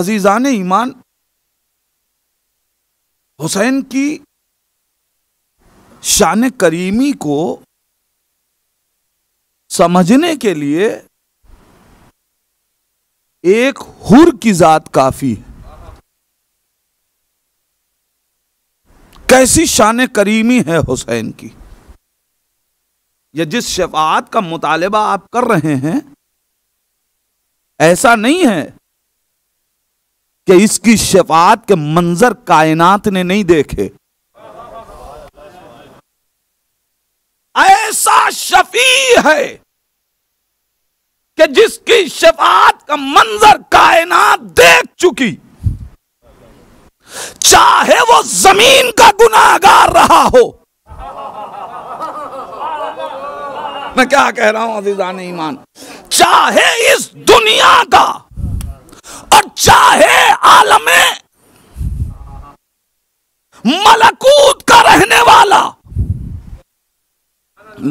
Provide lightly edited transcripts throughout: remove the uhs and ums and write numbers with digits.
अजीजान ईमान, हुसैन की शान करीमी को समझने के लिए एक हुर की जात काफी है। कैसी शान करीमी है हुसैन की, या जिस शफाअत का मुतालबा आप कर रहे हैं, ऐसा नहीं है कि इसकी शफाअत के मंजर कायनात ने नहीं देखे। ऐसा शफी है कि जिसकी शफाअत का मंजर कायनात देख चुकी, चाहे वो जमीन का गुनाहगार रहा हो। मैं क्या कह रहा हूं अज़ीज़ान ईमान, चाहे इस दुनिया का और चाहे आलमे मलकूत का रहने वाला।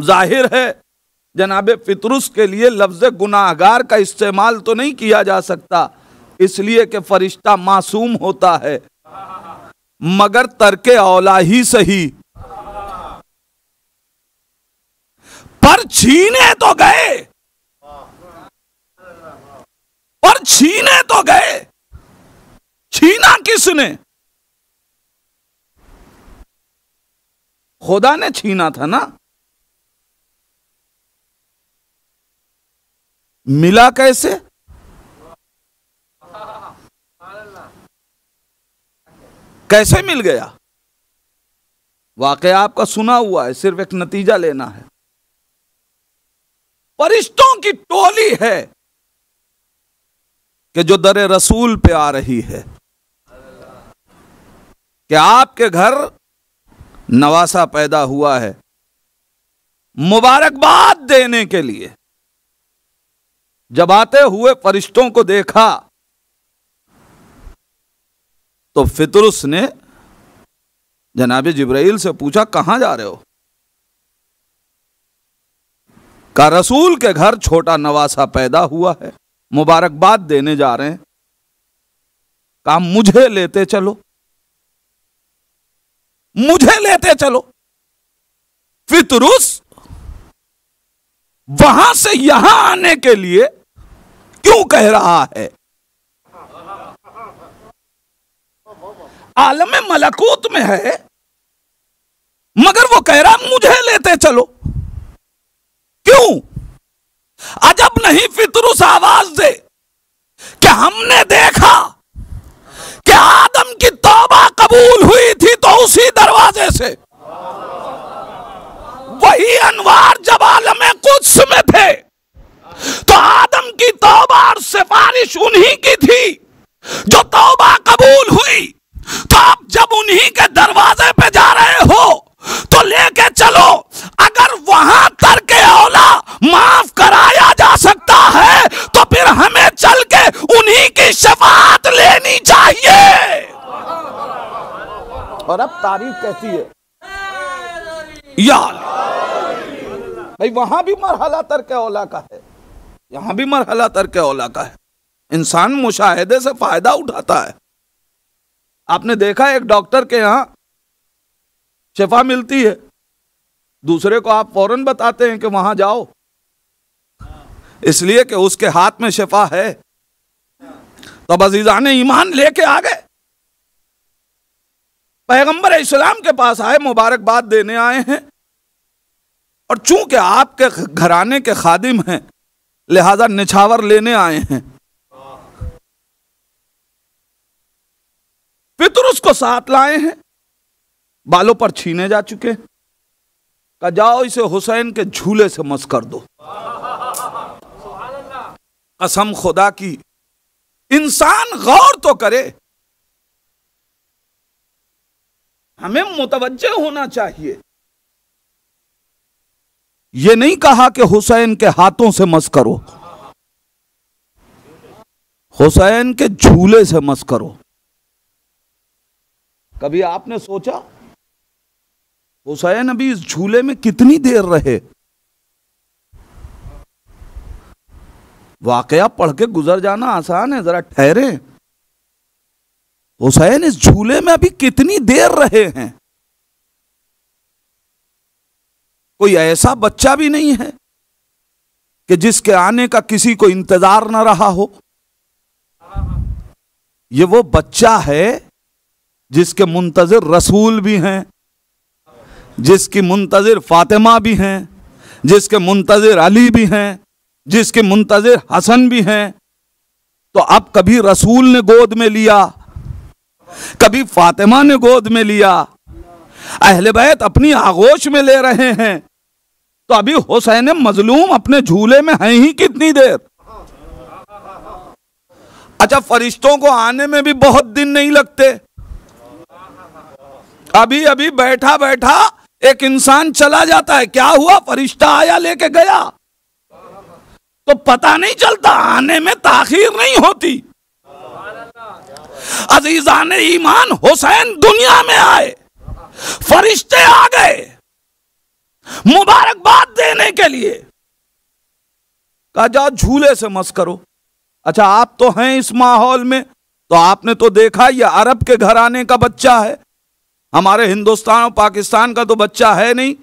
जाहिर है जनाबे फितरुस के लिए लफ्ज गुनाहगार का इस्तेमाल तो नहीं किया जा सकता, इसलिए कि फरिश्ता मासूम होता है, मगर तर्के औला ही सही, पर छीने तो गए, पर छीने तो गए। छीना किसने? खुदा ने छीना था ना। मिला कैसे? कैसे मिल गया? वाकया आपका सुना हुआ है, सिर्फ एक नतीजा लेना है। फरिश्तों की टोली है कि जो दर रसूल पे आ रही है कि आपके घर नवासा पैदा हुआ है, मुबारकबाद देने के लिए। जब आते हुए फरिश्तों को देखा तो फितरुस ने जनाब जिब्राइल से पूछा, कहाँ जा रहे हो? का रसूल के घर छोटा नवासा पैदा हुआ है, मुबारकबाद देने जा रहे हैं। का मुझे लेते चलो, मुझे लेते चलो। फितरुस वहां से यहां आने के लिए क्यों कह रहा है? आलम मलकूत में है, मगर वो कह रहा मुझे लेते चलो, क्यों? अजब नहीं फितरुस आवाज दे कि हमने देखा कि आदम की तौबा कबूल हुई थी तो उसी दरवाजे से। वही अनवार जब आलम कुद्स में थे तो आदम की तौबा और सिफारिश उन्हीं की थी जो तौबा कबूल हुई। तो आप जब उन्हीं के दरवाजे पे जा रहे हो तो लेके चलो। अगर वहां तर्क औला माफ कराया जा सकता है तो फिर हमें चल के उन्हीं की शफाअत लेनी चाहिए। और अब तारीफ कहती है यार भाई, वहां भी मरहला तर्क औला का है, यहां भी मरहला तर्क औला का है। इंसान मुशाहिदे से फायदा उठाता है। आपने देखा एक डॉक्टर के यहां शिफा मिलती है, दूसरे को आप फौरन बताते हैं कि वहां जाओ, इसलिए कि उसके हाथ में शिफा है। तब अजीजान ईमान लेके आ गए, पैगंबर इस्लाम के पास आए, मुबारकबाद देने आए हैं, और चूंकि आपके घराने के खादिम हैं लिहाजा निछावर लेने आए हैं। फितरुस को साथ लाए हैं, बालों पर छीने जा चुके। का जाओ इसे हुसैन के झूले से मस कर दो। कसम खुदा की, इंसान गौर तो करे, हमें मुतवज्जे होना चाहिए। ये नहीं कहा कि हुसैन के हाथों से मस करो, हुसैन के झूले से मस करो। कभी आपने सोचा हुसैन अभी इस झूले में कितनी देर रहे? वाकया पढ़ के गुजर जाना आसान है, जरा ठहरे। हुसैन इस झूले में अभी कितनी देर रहे हैं? कोई ऐसा बच्चा भी नहीं है कि जिसके आने का किसी को इंतजार न रहा हो। ये वो बच्चा है जिसके मुंतज़िर रसूल भी हैं, जिसकी मुंतज़िर फातिमा भी हैं, जिसके मुंतज़िर अली भी हैं, जिसके मुंतज़िर हसन भी हैं। तो अब कभी रसूल ने गोद में लिया, कभी फातिमा ने गोद में लिया, अहले बैत अपनी आगोश में ले रहे हैं, तो अभी हुसैन मजलूम अपने झूले में हैं ही कितनी देर? अच्छा, फरिश्तों को आने में भी बहुत दिन नहीं लगते। अभी अभी बैठा बैठा एक इंसान चला जाता है, क्या हुआ? फरिश्ता आया, लेके गया, तो पता नहीं चलता, आने में ताखीर नहीं होती। अजीजान ईमान, हुसैन दुनिया में आए, फरिश्ते आ गए मुबारकबाद देने के लिए, कहा जाओ झूले से मस करो। अच्छा, आप तो हैं इस माहौल में, तो आपने तो देखा ये अरब के घराने का बच्चा है, हमारे हिंदुस्तान और पाकिस्तान का तो बच्चा है नहीं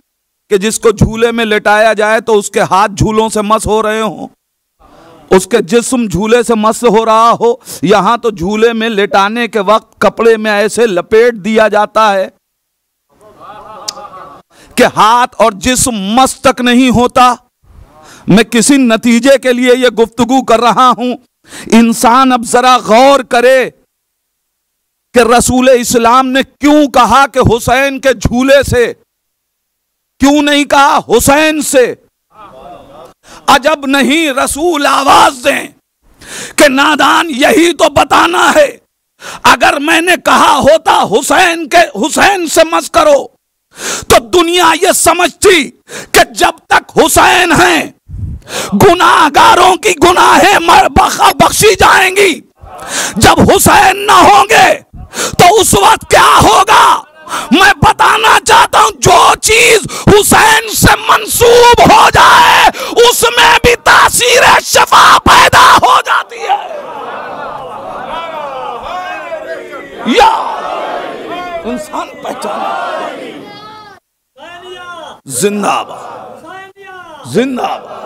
कि जिसको झूले में लेटाया जाए तो उसके हाथ झूलों से मस हो रहे हों, उसके जिस्म झूले से मस हो रहा हो। यहाँ तो झूले में लेटाने के वक्त कपड़े में ऐसे लपेट दिया जाता है कि हाथ और जिस्म मस तक नहीं होता। मैं किसी नतीजे के लिए यह गुफ्तगू कर रहा हूं, इंसान अब जरा गौर करे कि रसूल इस्लाम ने क्यों कहा कि हुसैन के झूले से, क्यों नहीं कहा हुसैन से? अजब नहीं रसूल आवाज दें कि नादान, यही तो बताना है। अगर मैंने कहा होता हुसैन से मस करो, तो दुनिया यह समझती कि जब तक हुसैन हैं गुनाहगारों की गुनाहें बख्शी जाएंगी, जब हुसैन ना होंगे तो उस वक्त क्या होगा? मैं बताना चाहता हूं, जो चीज हुसैन से मंसूब हो जाए उसमें भी तासीर शफा पैदा हो जाती है। या इंसान पहचान। जिंदाबाद, जिंदाबाद,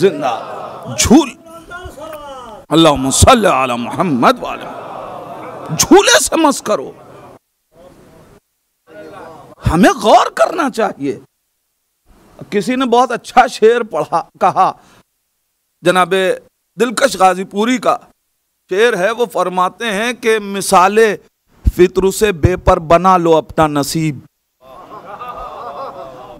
जिंदा झूल। अल्लाहुम्मा सल्ली अला मुहम्मद वाला। झूले से मस करो। हमें गौर करना चाहिए। किसी ने बहुत अच्छा शेर पढ़ा, कहा जनाबे दिलकश गाजीपुरी का शेर है, वो फरमाते हैं कि मिसाले फितर से बेपर बना लो अपना नसीब,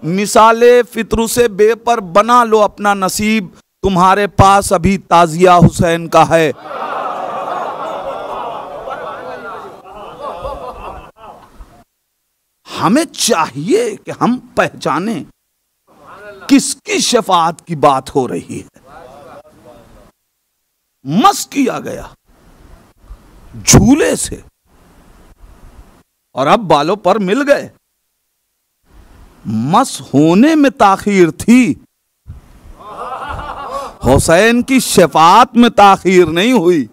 मिसाले फितरू से बेपर बना लो अपना नसीब, तुम्हारे पास अभी ताजिया हुसैन का है। हमें चाहिए कि हम पहचाने किसकी शफाअत की बात हो रही है। मस किया गया झूले से, और अब बालों पर मिल गए। मस होने में ताखीर थी, हुसैन की शफाअत में ताखीर नहीं हुई।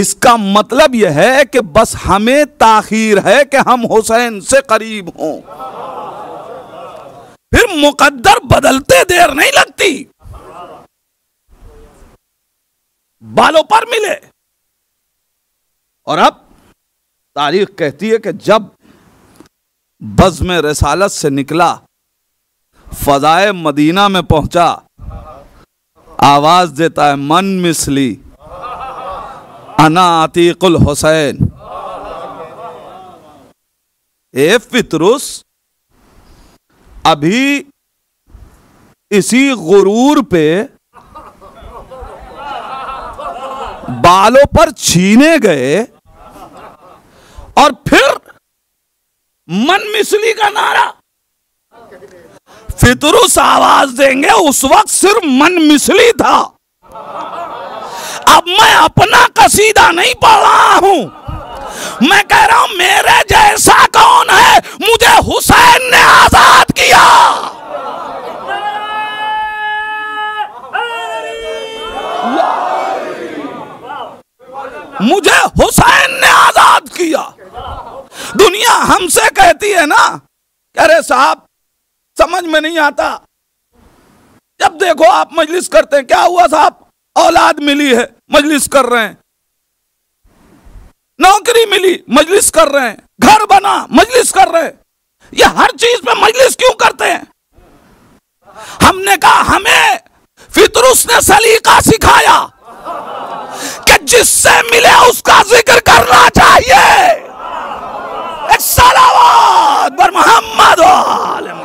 इसका मतलब यह है कि बस हमें ताखीर है कि हम हुसैन से करीब हों। फिर मुकद्दर बदलते देर नहीं लगती। बालों पर मिले, और अब तारीख कहती है कि जब बज़्म में रिसालत से निकला, फ़ज़ाए मदीना में पहुंचा, आवाज़ देता है मन मिसली अना अतीकुल हुसैन। ए फितरुस, अभी इसी गुरूर पे बालों पर छीने गए, और फिर मन मिसली का नारा। फितरुस आवाज देंगे, उस वक्त सिर्फ मन मिसली था। अब मैं अपना कसीदा नहीं पढ़ रहा हूं, मैं कह रहा हूं मेरे जैसा कौन है, मुझे हुसैन ने आजाद किया। मुझे हुसैन ने आजाद किया। दुनिया हमसे कहती है ना, अरे साहब समझ में नहीं आता, जब देखो आप मजलिस करते हैं। क्या हुआ साहब, औलाद मिली है मजलिस कर रहे हैं, नौकरी मिली मजलिस कर रहे हैं, घर बना मजलिस कर रहे हैं। ये हर चीज में मजलिस क्यों करते हैं? हमने कहा हमें फितरुस ने सलीका सिखाया कि जिससे मिले उसका जिक्र करना चाहिए। सलावत बर मोहम्मद।